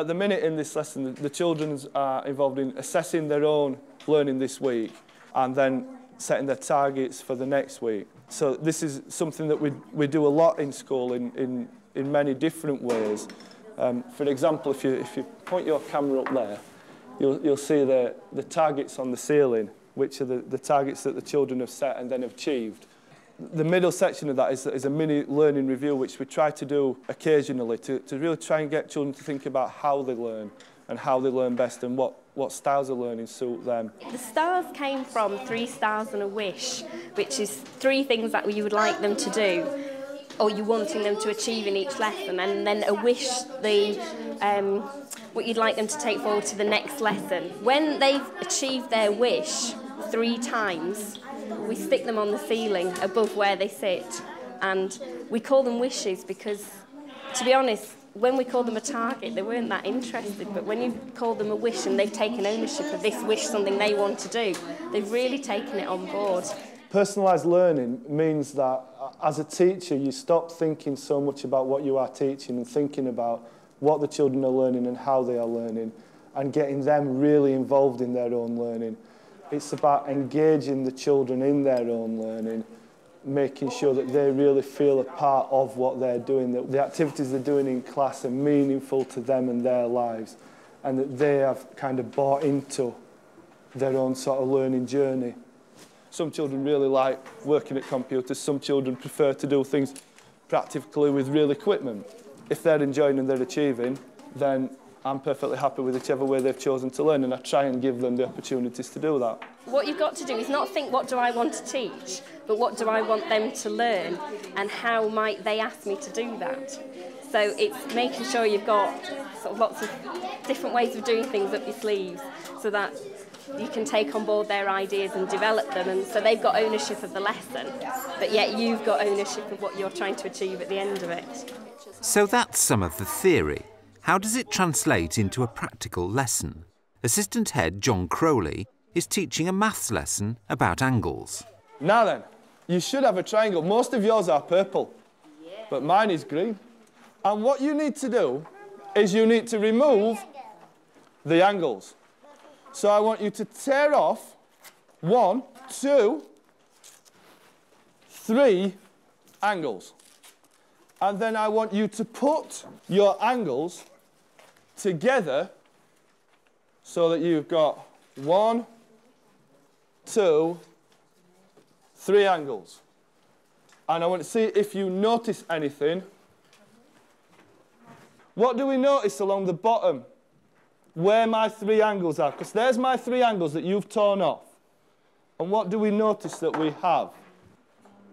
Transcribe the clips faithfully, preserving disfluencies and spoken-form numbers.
at the minute in this lesson, the, the children are involved in assessing their own learning this week and then setting their targets for the next week. So this is something that we, we do a lot in school in, in, in many different ways. Um, for example, if you, if you point your camera up there, you'll, you'll see the, the targets on the ceiling, which are the, the targets that the children have set and then achieved. The middle section of that is, is a mini learning review, which we try to do occasionally to, to really try and get children to think about how they learn and how they learn best and what, what styles of learning suit them. The stars came from three stars and a wish, which is three things that you would like them to do or you're wanting them to achieve in each lesson, and then a wish, the, um, what you'd like them to take forward to the next lesson. When they've achieved their wish three times, we stick them on the ceiling above where they sit, and we call them wishes because, to be honest, when we called them a target they weren't that interested, but when you call them a wish and they've taken ownership of this wish, something they want to do, they've really taken it on board. Personalised learning means that as a teacher you stop thinking so much about what you are teaching and thinking about what the children are learning and how they are learning and getting them really involved in their own learning. It's about engaging the children in their own learning, making sure that they really feel a part of what they're doing, that the activities they're doing in class are meaningful to them and their lives, and that they have kind of bought into their own sort of learning journey. Some children really like working at computers, some children prefer to do things practically with real equipment. If they're enjoying and they're achieving, then I'm perfectly happy with whichever way they've chosen to learn, and I try and give them the opportunities to do that. What you've got to do is not think what do I want to teach, but what do I want them to learn and how might they ask me to do that. So it's making sure you've got sort of lots of different ways of doing things up your sleeves so that you can take on board their ideas and develop them, and so they've got ownership of the lesson, but yet you've got ownership of what you're trying to achieve at the end of it. So that's some of the theory. How does it translate into a practical lesson? Assistant Head John Crowley is teaching a maths lesson about angles. Now then, you should have a triangle. Most of yours are purple, but mine is green. And what you need to do is you need to remove the angles. So I want you to tear off one, two, three angles. And then I want you to put your angles together so that you've got one, two, three angles. And I want to see if you notice anything. What do we notice along the bottom where my three angles are? Because there's my three angles that you've torn off. And what do we notice that we have?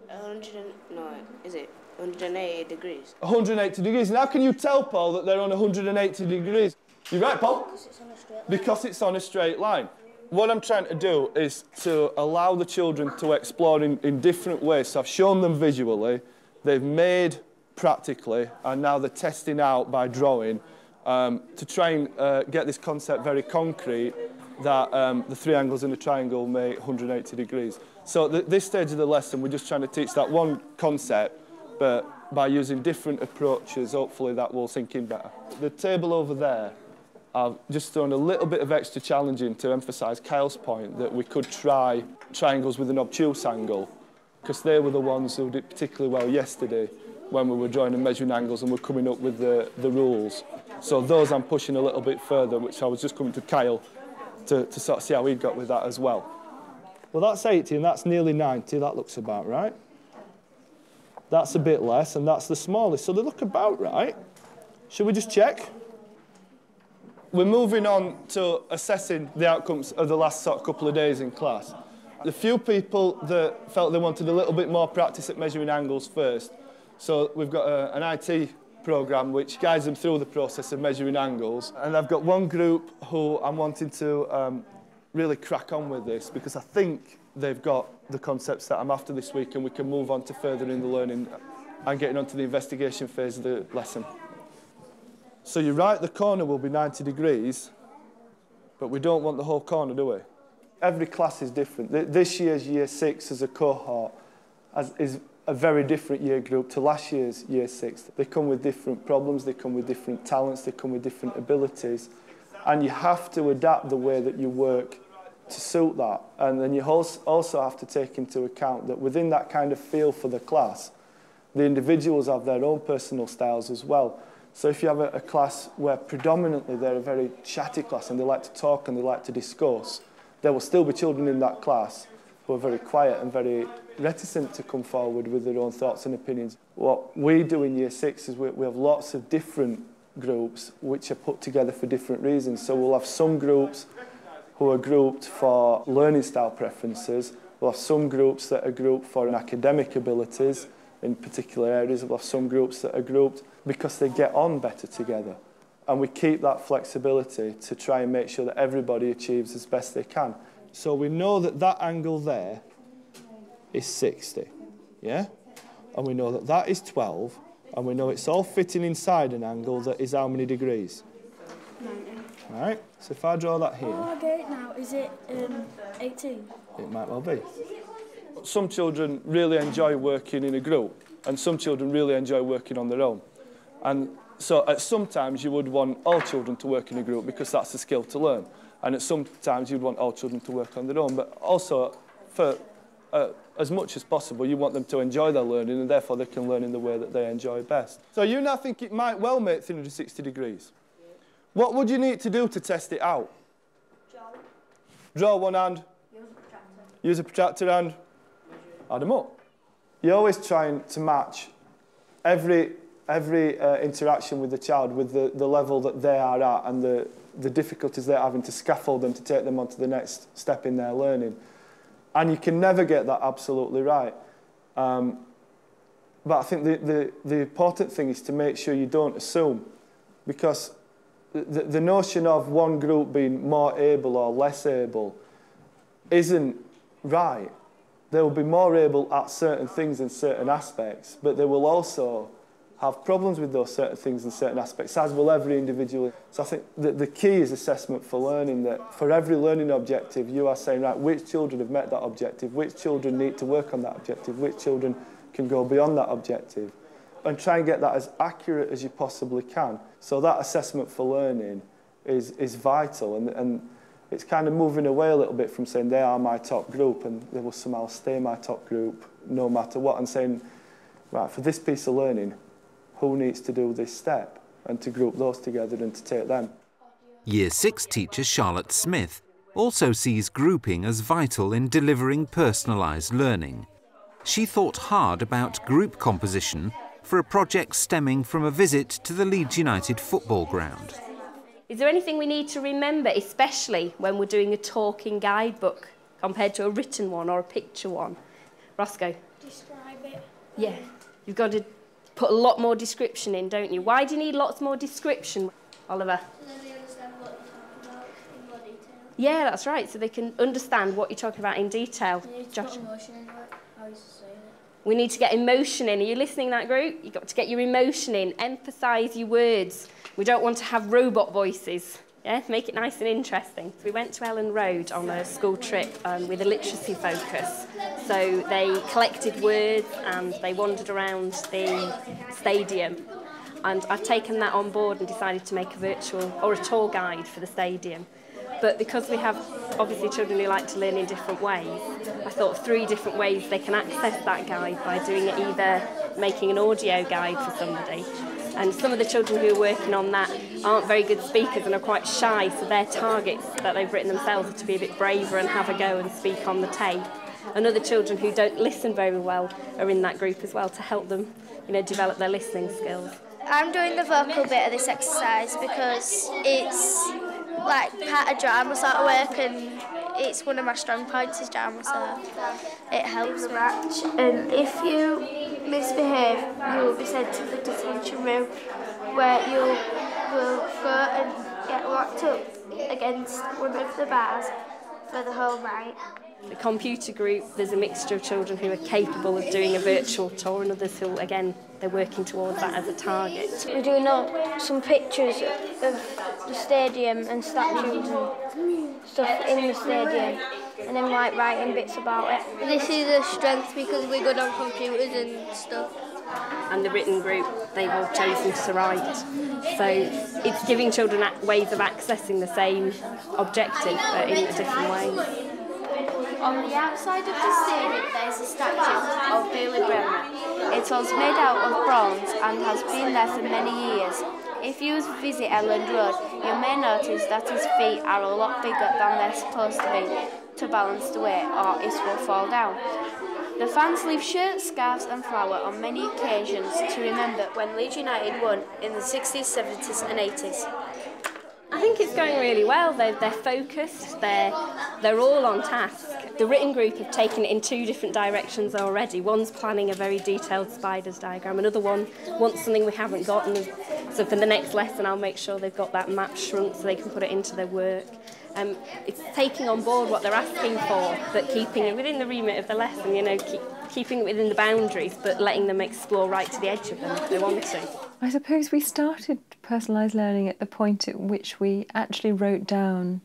one hundred and nine, is it? one hundred and eighty degrees. one hundred and eighty degrees. And how can you tell, Paul, that they're on one hundred and eighty degrees? You're right, Paul. Because it's on a straight line. Because it's on a straight line. What I'm trying to do is to allow the children to explore in, in different ways. So I've shown them visually, they've made practically, and now they're testing out by drawing um, to try and uh, get this concept very concrete that um, the three angles in a triangle make one hundred and eighty degrees. So at this stage of the lesson, we're just trying to teach that one concept, but by using different approaches, hopefully that will sink in better. The table over there, I've just thrown a little bit of extra challenge in to emphasise Kyle's point that we could try triangles with an obtuse angle, because they were the ones who did particularly well yesterday when we were drawing and measuring angles and were coming up with the, the rules. So those I'm pushing a little bit further, which I was just coming to Kyle to, to sort of see how he got with that as well. Well, that's eighty and that's nearly ninety, that looks about right. That's a bit less, and that's the smallest. So they look about right. Should we just check? We're moving on to assessing the outcomes of the last sort of couple of days in class. The few people that felt they wanted a little bit more practice at measuring angles first. So we've got a, an I T programme which guides them through the process of measuring angles. And I've got one group who I'm wanting to um, really crack on with this, because I think they've got the concepts that I'm after this week, and we can move on to furthering the learning and getting on to the investigation phase of the lesson. So you're right, the corner will be ninety degrees, but we don't want the whole corner, do we? Every class is different. This year's year six as a cohort has, is, a very different year group to last year's year six. They come with different problems, they come with different talents, they come with different abilities, and you have to adapt the way that you work to suit that. And then you also have to take into account that within that kind of feel for the class, the individuals have their own personal styles as well. So if you have a, a class where predominantly they're a very chatty class and they like to talk and they like to discourse, there will still be children in that class who are very quiet and very reticent to come forward with their own thoughts and opinions. What we do in year six is we, we have lots of different groups which are put together for different reasons. So we'll have some groups who are grouped for learning style preferences, we'll have some groups that are grouped for academic abilities in particular areas, we'll have some groups that are grouped because they get on better together. And we keep that flexibility to try and make sure that everybody achieves as best they can. So we know that that angle there is sixty, yeah? And we know that that is twelve, and we know it's all fitting inside an angle that is how many degrees? ninety. All right, so if I draw that here... Oh, I get it now. Is it um, eighteen? It might well be. Some children really enjoy working in a group, and some children really enjoy working on their own. And so at some times you would want all children to work in a group because that's the skill to learn. And at some times you'd want all children to work on their own, but also for... Uh, as much as possible, you want them to enjoy their learning, and therefore they can learn in the way that they enjoy best. So you now think it might well make three hundred sixty degrees. Yeah. What would you need to do to test it out? Draw. Draw one hand. Use a protractor. Use a protractor and add them up. You're always trying to match every, every uh, interaction with the child with the, the level that they are at and the, the difficulties they're having to scaffold them to take them on to the next step in their learning. And you can never get that absolutely right. Um, but I think the, the, the important thing is to make sure you don't assume, because the, the notion of one group being more able or less able isn't right. They will be more able at certain things in certain aspects, but they will also have problems with those certain things in certain aspects, as will every individual. So I think that the key is assessment for learning, that for every learning objective, you are saying, right, which children have met that objective, which children need to work on that objective, which children can go beyond that objective, and try and get that as accurate as you possibly can. So that assessment for learning is, is vital, and, and it's kind of moving away a little bit from saying, they are my top group, and they will somehow stay my top group no matter what, and saying, right, for this piece of learning, who needs to do this step, and to group those together and to take them. Year six teacher Charlotte Smith also sees grouping as vital in delivering personalised learning. She thought hard about group composition for a project stemming from a visit to the Leeds United football ground. Is there anything we need to remember, especially when we're doing a talking guidebook compared to a written one or a picture one? Roscoe? Describe it. Yeah, you've got to put a lot more description in, don't you? Why do you need lots more description, Oliver? So then they understand what you're talking about in more detail. Yeah, that's right. So they can understand what you're talking about in detail. You need to Josh. Put emotion in, like I used to say that. We need to get emotion in. Are you listening, that group? You've got to get your emotion in. Emphasise your words. We don't want to have robot voices. Yeah, make it nice and interesting. We went to Ellen Road on a school trip um, with a literacy focus. So they collected words and they wandered around the stadium. And I've taken that on board and decided to make a virtual or a tour guide for the stadium. But because we have obviously children who like to learn in different ways, I thought of three different ways they can access that guide by doing it, either making an audio guide for somebody. And some of the children who are working on that aren't very good speakers and are quite shy, so their targets that they've written themselves are to be a bit braver and have a go and speak on the tape. And other children who don't listen very well are in that group as well to help them, you know, develop their listening skills. I'm doing the vocal bit of this exercise because it's like part of drama sort of work, and it's one of my strong points is drama, so it helps me. And if you misbehave, you will be sent to the detention room where you will go and get locked up against one of the bars for the whole night. The computer group, there's a mixture of children who are capable of doing a virtual tour and others who, again, they're working towards that as a target. We're doing all, some pictures of the stadium and statues and stuff in the stadium. and then like writing bits about it. This is a strength because we go on computers and stuff. And the written group, they've all chosen to write. So it's giving children ways of accessing the same objective but in a different way. On the outside of the stadium there is a statue of Billy Bremer. It was made out of bronze and has been there for many years. If you visit Elland Road, you may notice that his feet are a lot bigger than they're supposed to be to balance the weight, or it will fall down. The fans leave shirts, scarves and flowers on many occasions to remember when Leeds United won in the sixties, seventies and eighties. I think it's going really well. They're, they're focused, they're, they're all on task. The written group have taken it in two different directions already. One's planning a very detailed spiders diagram, another one wants something we haven't gotten. So for the next lesson I'll make sure they've got that map shrunk so they can put it into their work. Um, it's taking on board what they're asking for, but keeping it within the remit of the lesson, you know, keep, keeping it within the boundaries, but letting them explore right to the edge of them if they want to. I suppose we started personalised learning at the point at which we actually wrote down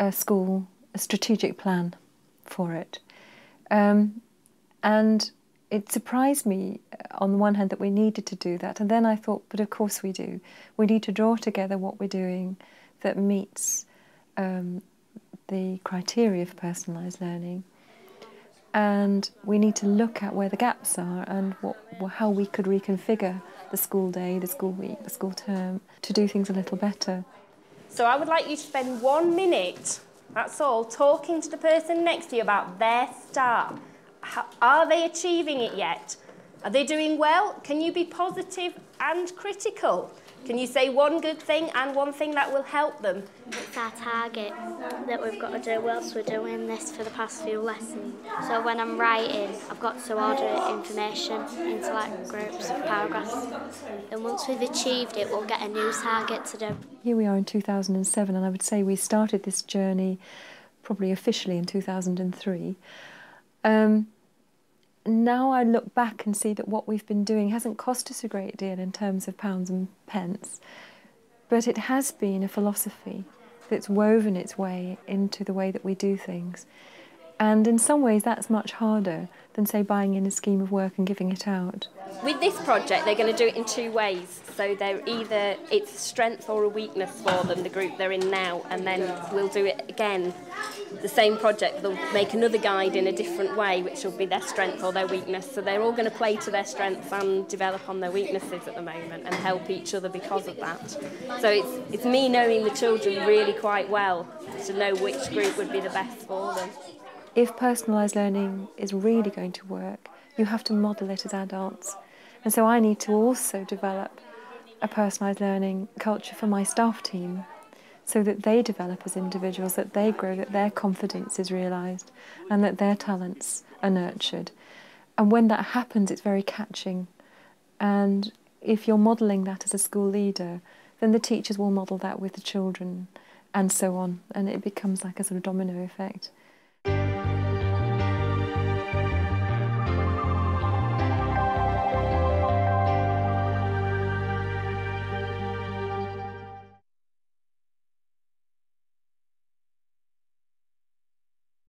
a school, a strategic plan for it. Um, and it surprised me on the one hand that we needed to do that, and then I thought, but of course we do. We need to draw together what we're doing that meets Um, the criteria for personalised learning, and we need to look at where the gaps are and what, how we could reconfigure the school day, the school week, the school term to do things a little better. So I would like you to spend one minute, that's all, talking to the person next to you about their start. How, are they achieving it yet? Are they doing well? Can you be positive and critical? Can you say one good thing and one thing that will help them? It's our target that we've got to do whilst we're doing this for the past few lessons. So when I'm writing, I've got to order information into like groups of paragraphs. And once we've achieved it, we'll get a new target to do. Here we are in two thousand and seven, and I would say we started this journey probably officially in two thousand and three. Um, Now I look back and see that what we've been doing hasn't cost us a great deal in terms of pounds and pence, but it has been a philosophy that's woven its way into the way that we do things. And in some ways that's much harder than, say, buying in a scheme of work and giving it out. With this project they're going to do it in two ways. So they're either, it's a strength or a weakness for them, the group they're in now, and then we'll do it again. The same project, they'll make another guide in a different way which will be their strength or their weakness. So they're all going to play to their strengths and develop on their weaknesses at the moment and help each other because of that. So it's, it's me knowing the children really quite well to know which group would be the best for them. If personalised learning is really going to work, you have to model it as adults. And so I need to also develop a personalised learning culture for my staff team so that they develop as individuals, that they grow, that their confidence is realised and that their talents are nurtured. And when that happens, it's very catching. And if you're modelling that as a school leader, then the teachers will model that with the children and so on. And it becomes like a sort of domino effect.